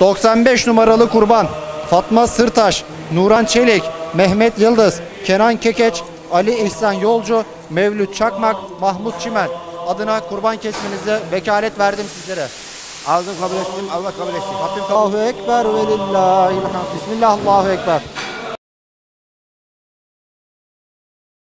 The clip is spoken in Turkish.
95 numaralı kurban Fatma Sırtaş, Nuran Çelik, Mehmet Yıldız, Kenan Kekeç, Ali İhsan Yolcu, Mevlüt Çakmak, Mahmut Çimen adına kurban kesmenize vekalet verdim sizlere. Aldım, kabul ettim. Allah kabul etsin. Allahu Ekber ve lillahi. Bismillah, Allahu Ekber.